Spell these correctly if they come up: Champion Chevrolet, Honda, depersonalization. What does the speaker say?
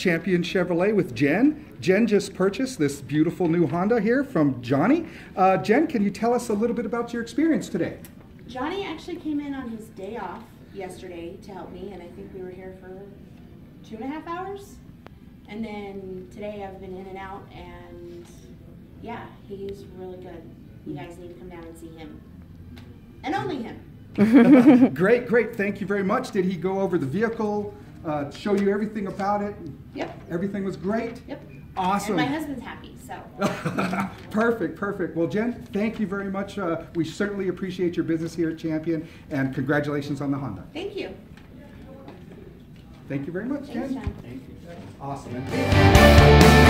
Champion Chevrolet with Jen. Jen just purchased this beautiful new Honda here from Johnny. Jen, can you tell us a little bit about your experience today? Johnny actually came in on his day off yesterday to help me, and I think we were here for 2.5 hours. And then today I've been in and out, and yeah, he's really good. You guys need to come down and see him. And only him. Great, great. Thank you very much. Did he go over the vehicle, show you everything about it? Yep. Everything was great? Yep. Awesome. And my husband's happy, so. Perfect, perfect. Well, Jen, thank you very much. We certainly appreciate your business here at Champion, and congratulations on the Honda. Thank you. Thank you very much, Jen. Thanks, John. Thank you. Awesome.